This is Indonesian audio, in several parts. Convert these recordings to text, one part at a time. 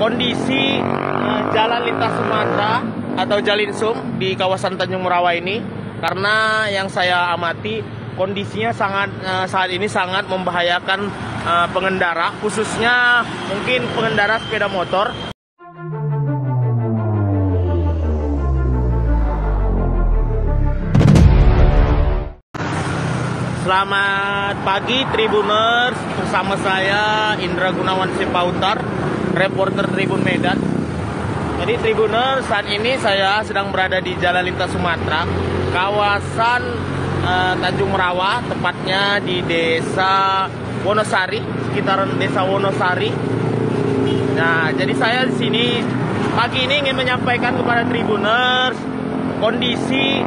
kondisi Jalan Lintas Sumatera atau Jalinsum di kawasan Tanjung Morawa ini, karena yang saya amati kondisinya saat ini sangat membahayakan pengendara, khususnya mungkin pengendara sepeda motor. Selamat pagi Tribuners, bersama saya Indra Gunawan Sipahutar, reporter Tribun Medan. Jadi Tribuners, saat ini saya sedang berada di Jalan Lintas Sumatera, kawasan Tanjung Morawa, tepatnya di desa Wonosari, sekitaran desa Wonosari. Nah, jadi saya di sini pagi ini ingin menyampaikan kepada Tribuners kondisi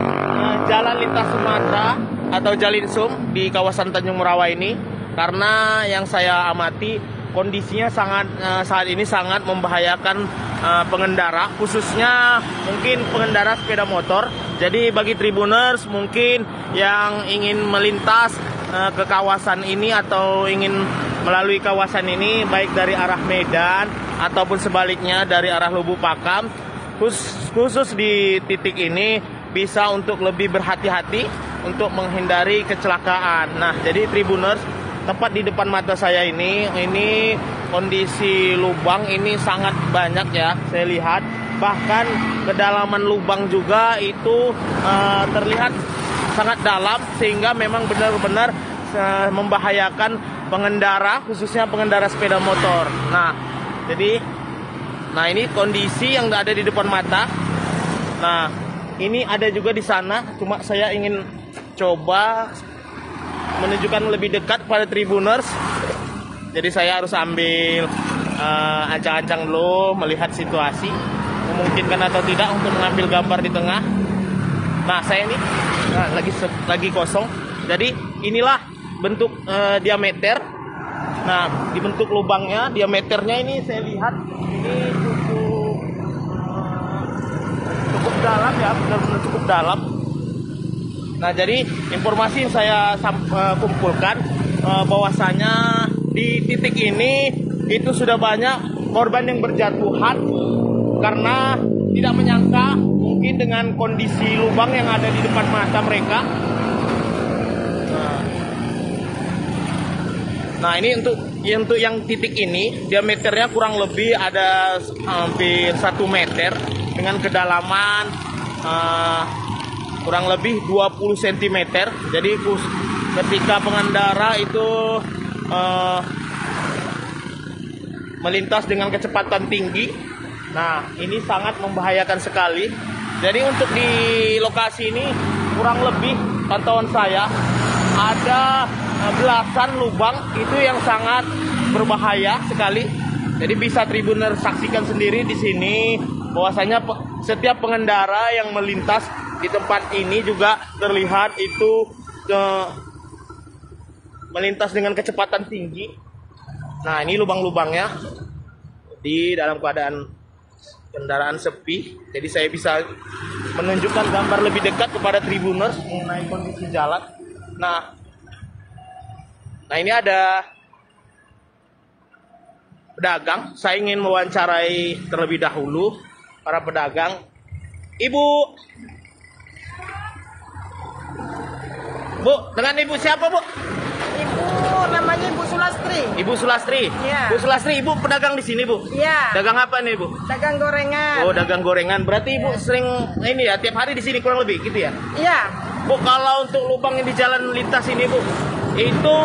Jalan Lintas Sumatera atau Jalinsum di kawasan Tanjung Morawa ini, karena yang saya amati kondisinya saat ini sangat membahayakan pengendara, khususnya mungkin pengendara sepeda motor. Jadi bagi Tribuners mungkin yang ingin melintas ke kawasan ini atau ingin melalui kawasan ini baik dari arah Medan ataupun sebaliknya dari arah Lubuk Pakam, khusus di titik ini bisa untuk lebih berhati-hati untuk menghindari kecelakaan. Nah, jadi Tribuners, tepat di depan mata saya ini kondisi lubang ini sangat banyak ya, saya lihat. Bahkan kedalaman lubang juga itu terlihat sangat dalam, sehingga memang benar-benar membahayakan pengendara, khususnya pengendara sepeda motor. Nah, ini kondisi yang ada di depan mata. Nah, ini ada juga di sana, cuma saya ingin coba menunjukkan lebih dekat pada Tribuners. Jadi saya harus ambil ancang-ancang dulu, melihat situasi memungkinkan atau tidak untuk mengambil gambar di tengah. Nah, saya ini lagi kosong. Jadi inilah bentuk diameter. Nah, dibentuk lubangnya, diameternya ini saya lihat ini cukup dalam ya, benar-benar cukup dalam. Nah, jadi informasi yang saya kumpulkan bahwasanya di titik ini itu sudah banyak korban yang berjatuhan karena tidak menyangka mungkin dengan kondisi lubang yang ada di depan mata mereka. Nah, ini untuk yang titik ini diameternya kurang lebih ada hampir 1 meter dengan kedalaman kurang lebih 20 cm. Jadi ketika pengendara itu melintas dengan kecepatan tinggi, nah ini sangat membahayakan sekali. Jadi untuk di lokasi ini kurang lebih pantauan saya ada belasan lubang itu yang sangat berbahaya sekali. Jadi bisa Tribuner saksikan sendiri di sini bahwasanya setiap pengendara yang melintas di tempat ini juga terlihat itu melintas dengan kecepatan tinggi. Nah, ini lubang-lubangnya di dalam keadaan kendaraan sepi. Jadi saya bisa menunjukkan gambar lebih dekat kepada Tribuners mengenai kondisi jalan. Nah, ini ada pedagang. Saya ingin mewawancarai terlebih dahulu para pedagang. Ibu, dengan ibu siapa, Bu? Ibu namanya Ibu Sulastri. Ibu Sulastri. Ya. Bu Sulastri, ibu pedagang di sini, Bu? Iya. Dagang apa nih, Bu? Dagang gorengan. Oh, dagang gorengan. Berarti ibu sering ini ya, tiap hari di sini kurang lebih gitu ya? Iya. Bu, kalau untuk lubang yang di jalan lintas ini, Bu, itu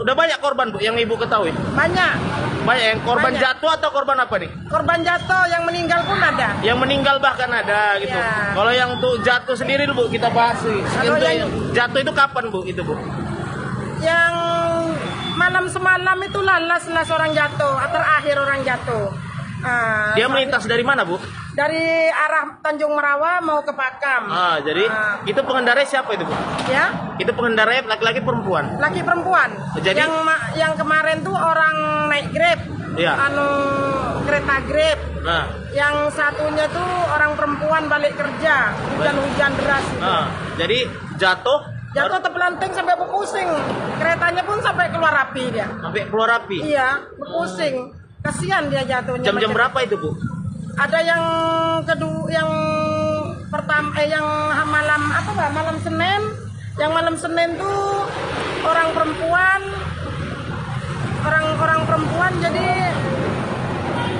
udah banyak korban, Bu, yang ibu ketahui? Banyak yang korban jatuh atau korban apa nih? Korban jatuh, yang meninggal pun ada. Yang meninggal bahkan ada gitu. Ya. Kalau yang untuk jatuh sendiri, Bu, kita bahas. Kalau yang jatuh itu kapan, Bu? Itu, Bu. Yang malam semalam itu lalas orang jatuh, terakhir orang jatuh. Dia melintas dari mana, Bu? Dari arah Tanjung Morawa mau ke Pakam. Jadi itu pengendara siapa itu, Bu? Ya. Itu pengendara laki-laki perempuan? Laki perempuan. Jadi yang kemarin tuh orang naik Grab. Ya. Kereta Grab. Nah. Yang satunya tuh orang perempuan balik kerja, hujan-hujan deras gitu. Jadi jatuh terpelanting sampai berpusing. Keretanya pun sampai keluar api dia. Sampai keluar api? Iya, berpusing. kasihan dia jatuhnya. Jam-jam berapa itu, Bu? Ada yang kedua, yang pertama, yang malam apa, Pak? Malam Senin. Yang malam Senin tuh orang perempuan jadi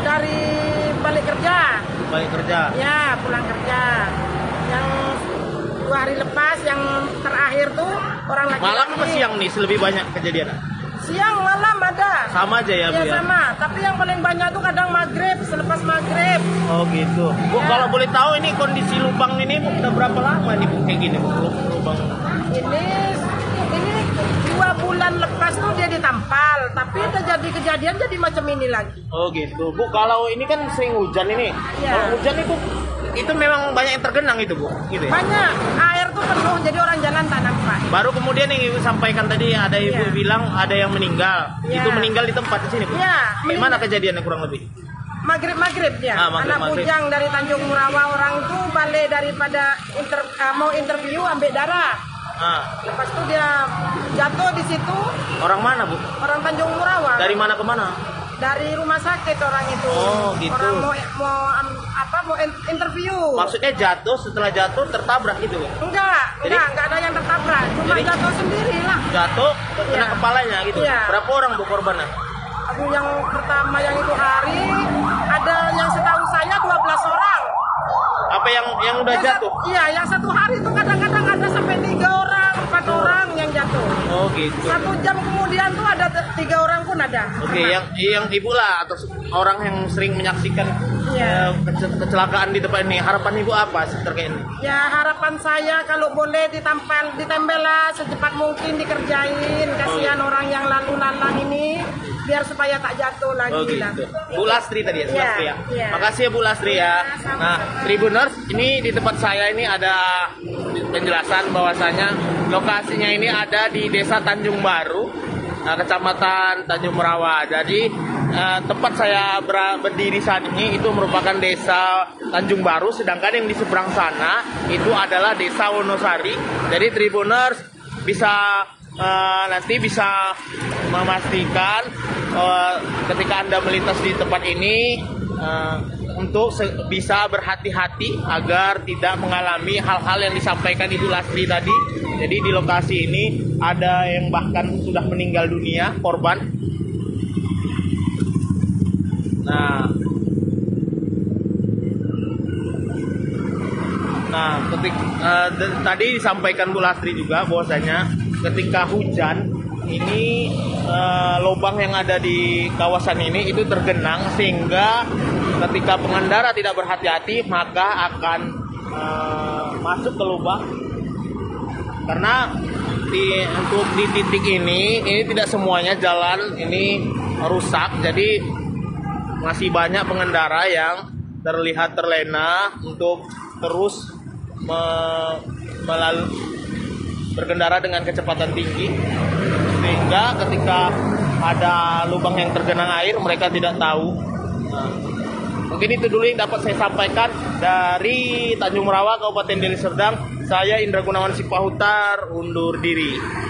dari balik kerja. Balik kerja. Ya, pulang kerja. Yang 2 hari lepas, yang terakhir tuh orang laki-laki. Malam apa siang nih lebih banyak kejadian? Siang malam ada. Sama aja ya, Bu. Ya sama, tapi yang paling banyak tuh kadang maghrib, selepas maghrib. Oh gitu. Bu, ya. Kalau boleh tahu ini kondisi lubang ini udah berapa lama nih, Bu, kayak gini, Bu? Lubang ini 2 bulan lepas tuh dia ditampal, tapi udah jadi kejadian jadi macam ini lagi. Oh gitu. Bu, kalau ini kan sering hujan ini. Ya. Kalau hujan itu memang banyak yang tergenang itu, Bu. Gitu ya? Banyak. Air tuh penuh, jadi orang jalan tak nampak. Baru kemudian yang Ibu sampaikan tadi, ada Ibu bilang ada yang meninggal. Ya. Itu meninggal di tempat di sini, Bu. Ya. Gimana kejadiannya kurang lebih? Maghrib dia. Ah, anak bujang dari Tanjung Morawa, orang tuh balik daripada mau interview ambil darah. Ah. Lepas itu dia jatuh di situ. Orang mana, Bu? Orang Tanjung Morawa. Dari mana ke mana? Dari rumah sakit orang itu. Oh, gitu. Orang mau interview. Maksudnya jatuh, setelah jatuh tertabrak gitu? Enggak ada yang tertabrak. Cuma jadi, jatuh sendiri lah. Jatuh, kena kepalanya gitu. Ya. Berapa orang, Bu, korbannya? Aduh, yang pertama yang itu hari ada yang setahu saya 12 orang. Apa yang udah jatuh? Iya, yang satu hari itu kadang-kadang ada sampai 3 orang, 4 orang yang jatuh. Oh gitu. 1 jam kemudian tuh ada 3 orang pun ada. Oke, yang Ibu lah atau orang yang sering menyaksikan kecelakaan di depan ini, harapan Ibu apa terkait ini? Ya, harapan saya kalau boleh ditempel lah secepat mungkin, dikerjain. Kasihan orang yang lalu-lalang ini, biar supaya tak jatuh lagi. Oh gitu. Bu Lastri tadi ya, Lastri ya. Makasih ya, Bu Lastri ya. Nah, Tribuners, ini di tempat saya ini ada penjelasan bahwasanya lokasinya ini ada di Desa Tanjung Baru, Kecamatan Tanjung Morawa. Jadi tempat saya berdiri saat ini itu merupakan Desa Tanjung Baru, sedangkan yang di seberang sana itu adalah Desa Wonosari. Jadi Tribuners bisa nanti bisa memastikan ketika Anda melintas di tempat ini untuk bisa berhati-hati agar tidak mengalami hal-hal yang disampaikan Ibu Lastri tadi. Jadi di lokasi ini ada yang bahkan sudah meninggal dunia korban. Nah, ketika tadi disampaikan Bu Lastri juga bahwasanya ketika hujan ini lubang yang ada di kawasan ini itu tergenang, sehingga ketika pengendara tidak berhati-hati maka akan masuk ke lubang. Karena untuk di titik ini tidak semuanya jalan ini rusak, jadi masih banyak pengendara yang terlihat terlena untuk terus berkendara dengan kecepatan tinggi, sehingga ketika ada lubang yang tergenang air mereka tidak tahu. Nah, mungkin itu dulu yang dapat saya sampaikan dari Tanjung Morawa, Kabupaten Deli Serdang. Saya Indra Gunawan Sipahutar undur diri.